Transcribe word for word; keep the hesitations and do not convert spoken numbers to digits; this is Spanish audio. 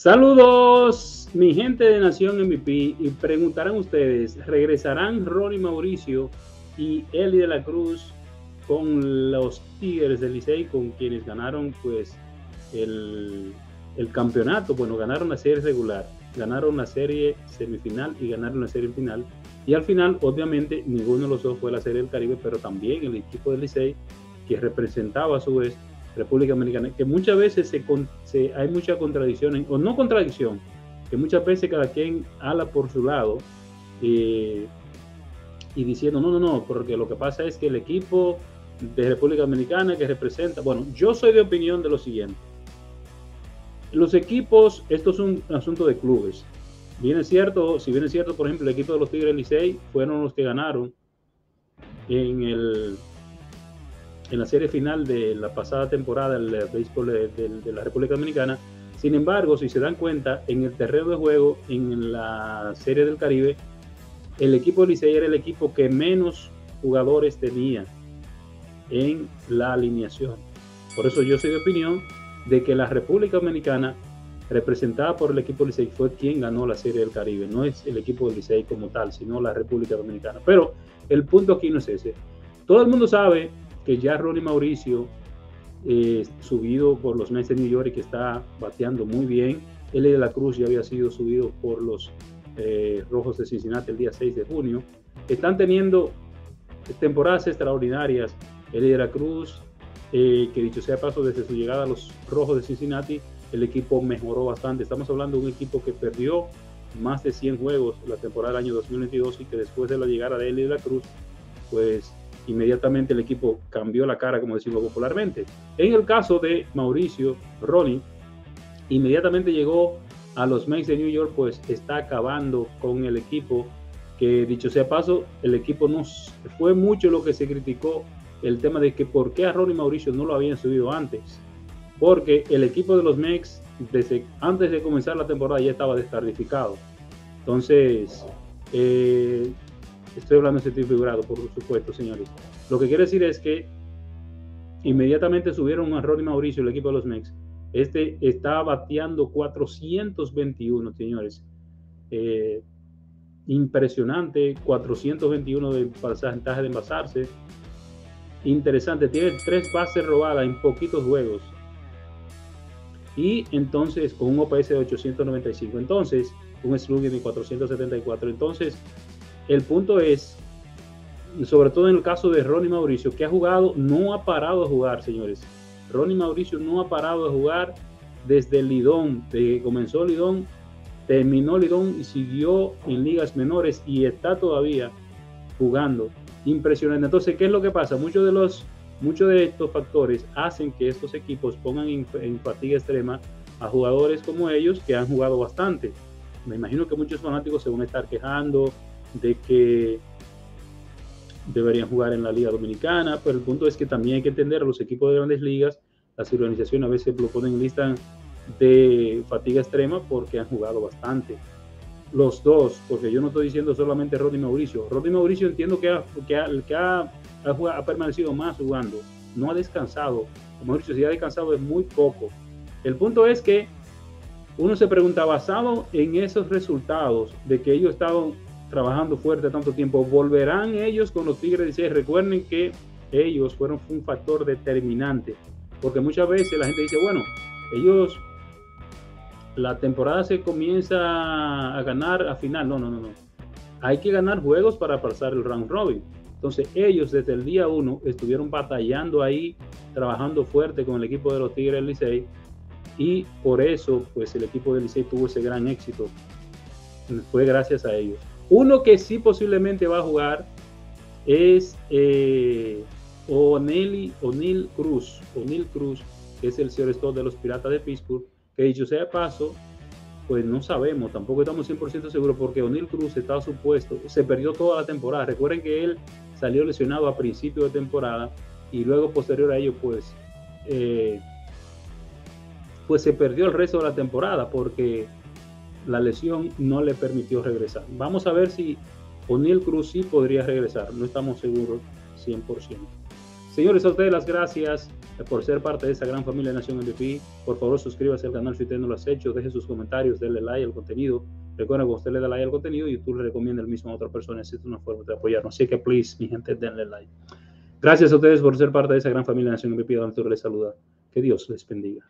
Saludos, mi gente de Nación M V P, y preguntarán ustedes, ¿regresarán Ronny Mauricio y Elly De La Cruz con los Tigres del Licey, con quienes ganaron pues el, el campeonato? Bueno, ganaron la serie regular, ganaron la serie semifinal y ganaron la serie final. Y al final, obviamente, ninguno de los dos fue la Serie del Caribe, pero también el equipo del Licey, que representaba a su vez República Dominicana, que muchas veces se, se, hay mucha contradicción, o no contradicción, que muchas veces cada quien ala por su lado eh, y diciendo, no, no, no, porque lo que pasa es que el equipo de República Dominicana que representa, bueno, yo soy de opinión de lo siguiente. Los equipos, esto es un asunto de clubes. Bien es cierto, si bien es cierto, por ejemplo, el equipo de los Tigres del Licey fueron los que ganaron en, el, en la serie final de la pasada temporada del béisbol de, de, de la República Dominicana. Sin embargo, si se dan cuenta, en el terreno de juego, en la Serie del Caribe, el equipo del Licey era el equipo que menos jugadores tenía en la alineación. Por eso yo soy de opinión de que la República Dominicana, representada por el equipo del Licey, fue quien ganó la Serie del Caribe. No es el equipo del Licey como tal, sino la República Dominicana. Pero el punto aquí no es ese. Todo el mundo sabe que ya Ronny Mauricio, eh, subido por los Mets de New York, y que está bateando muy bien. Elly De La Cruz ya había sido subido por los eh, Rojos de Cincinnati el día seis de junio. Están teniendo temporadas extraordinarias. Elly De La Cruz, eh, que dicho sea paso, desde su llegada a los Rojos de Cincinnati, el equipo mejoró bastante. Estamos hablando de un equipo que perdió más de cien juegos la temporada del año dos mil veintidós, y que después de la llegada de Elly De La Cruz, pues inmediatamente el equipo cambió la cara, como decimos popularmente. En el caso de Mauricio, Ronny, inmediatamente llegó a los Knights de New York, pues está acabando con el equipo, que dicho sea paso, el equipo no fue mucho lo que se criticó, el tema de que por qué a Ronny Mauricio no lo habían subido antes. Porque el equipo de los Mets, desde antes de comenzar la temporada, ya estaba descalificado. Entonces, eh, estoy hablando de este figurado, por supuesto, señores. Lo que quiere decir es que inmediatamente subieron a Ronny Mauricio, el equipo de los Mets. Este está bateando cuatrocientos veintiuno, señores. Eh, impresionante, cuatrocientos veintiuno de porcentaje de envasarse. Interesante, tiene tres bases robadas en poquitos juegos. Y entonces, con un O P S de ochocientos noventa y cinco, entonces, un slugging de cuatrocientos setenta y cuatro. Entonces, el punto es, sobre todo en el caso de Ronny Mauricio, que ha jugado, no ha parado de jugar, señores. Ronny Mauricio no ha parado de jugar desde el LIDOM, desde que comenzó el LIDOM, terminó el LIDOM y siguió en ligas menores, y está todavía jugando. Impresionante. Entonces, ¿qué es lo que pasa? Muchos de los... Muchos de estos factores hacen que estos equipos pongan en, en fatiga extrema a jugadores como ellos, que han jugado bastante. Me imagino que muchos fanáticos se van a estar quejando de que deberían jugar en la Liga Dominicana, pero el punto es que también hay que entender a los equipos de grandes ligas, las organizaciones a veces lo ponen en lista de fatiga extrema porque han jugado bastante. Los dos, porque yo no estoy diciendo solamente Ronny Mauricio. Ronny Mauricio entiendo que ha, que ha, que ha Ha, jugado, ha permanecido más jugando, no ha descansado. Como he dicho, si ha descansado es muy poco. El punto es que uno se pregunta, basado en esos resultados de que ellos estaban trabajando fuerte tanto tiempo, ¿volverán ellos con los Tigres del Licey? Recuerden que ellos fueron un factor determinante, porque muchas veces la gente dice, bueno, ellos la temporada se comienza a ganar a final. No, no, no, no. Hay que ganar juegos para pasar el round robin. Entonces ellos desde el día uno estuvieron batallando ahí, trabajando fuerte con el equipo de los Tigres del Licey, y por eso pues el equipo del Licey tuvo ese gran éxito. Fue gracias a ellos. Uno que sí posiblemente va a jugar es eh, Oneil, Oneil Cruz, Oneil Cruz, que es el shortstop de los Piratas de Pittsburgh, que dicho sea de paso, pues no sabemos, tampoco estamos cien por ciento seguros, porque Oneil Cruz estaba supuesto, se perdió toda la temporada. Recuerden que él salió lesionado a principio de temporada, y luego posterior a ello pues eh, pues se perdió el resto de la temporada porque la lesión no le permitió regresar. Vamos a ver si Oneil Cruz sí podría regresar, no estamos seguros cien por ciento. Señores, a ustedes las gracias por ser parte de esa gran familia de Nación M V P. Por favor, suscríbase al canal si usted no lo ha hecho, deje sus comentarios, denle like al contenido. Recuerden que usted le da like al contenido y tú le recomiendas el mismo a otra persona, así es una forma de apoyarnos. Así que, please, mi gente, denle like. Gracias a ustedes por ser parte de esa gran familia de Nación M V P. Donde les saluda. Que Dios les bendiga.